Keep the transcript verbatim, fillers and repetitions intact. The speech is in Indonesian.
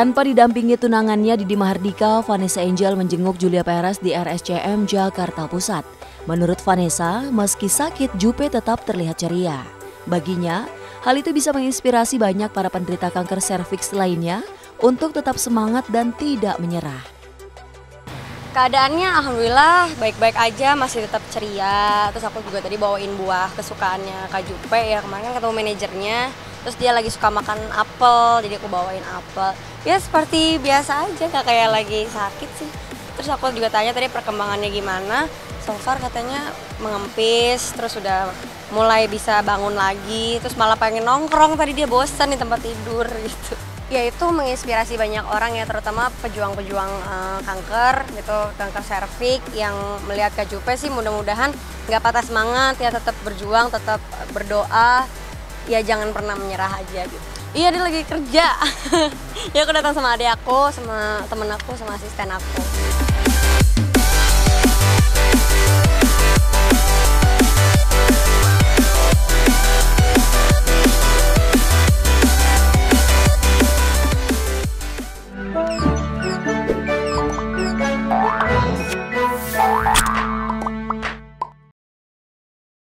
Tanpa didampingi tunangannya Didi Mahardika, Vanessa Angel menjenguk Julia Perez di R S C M Jakarta Pusat. Menurut Vanessa, meski sakit, Jupe tetap terlihat ceria. Baginya, hal itu bisa menginspirasi banyak para penderita kanker serviks lainnya untuk tetap semangat dan tidak menyerah. Keadaannya alhamdulillah baik-baik aja, masih tetap ceria. Terus aku juga tadi bawain buah kesukaannya Kak Jupe, ya kemarin kan ketemu manajernya. Terus dia lagi suka makan apel, jadi aku bawain apel. Ya seperti biasa aja, gak kayak lagi sakit sih. Terus aku juga tanya tadi perkembangannya gimana. So far katanya mengempis, terus udah mulai bisa bangun lagi. Terus malah pengen nongkrong, tadi dia bosan di tempat tidur gitu. Ya itu menginspirasi banyak orang ya, terutama pejuang-pejuang uh, kanker gitu, kanker serviks yang melihat Kak Jupe sih mudah-mudahan nggak patah semangat ya, tetap berjuang, tetap berdoa, ya jangan pernah menyerah aja gitu. Iya, dia lagi kerja. Ya aku datang sama adik aku, sama temen aku, sama asisten aku.